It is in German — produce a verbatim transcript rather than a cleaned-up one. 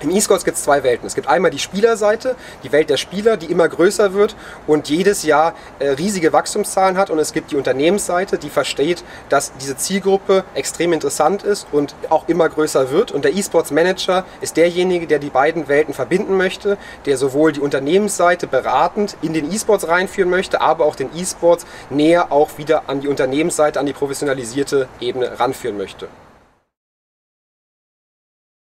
Im E-Sports gibt es zwei Welten. Es gibt einmal die Spielerseite, die Welt der Spieler, die immer größer wird und jedes Jahr äh, riesige Wachstumszahlen hat. Und es gibt die Unternehmensseite, die versteht, dass diese Zielgruppe extrem interessant ist und auch immer größer wird. Und der E-Sports Manager ist derjenige, der die beiden Welten verbinden möchte, der sowohl die Unternehmensseite beratend in den E-Sports reinführen möchte, aber auch den E-Sports näher auch wieder an die Unternehmensseite, an die professionalisierte Ebene ranführen möchte.